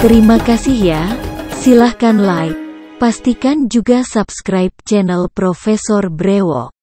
Terima kasih ya. Silahkan like. Pastikan juga subscribe channel Profesor Brewok.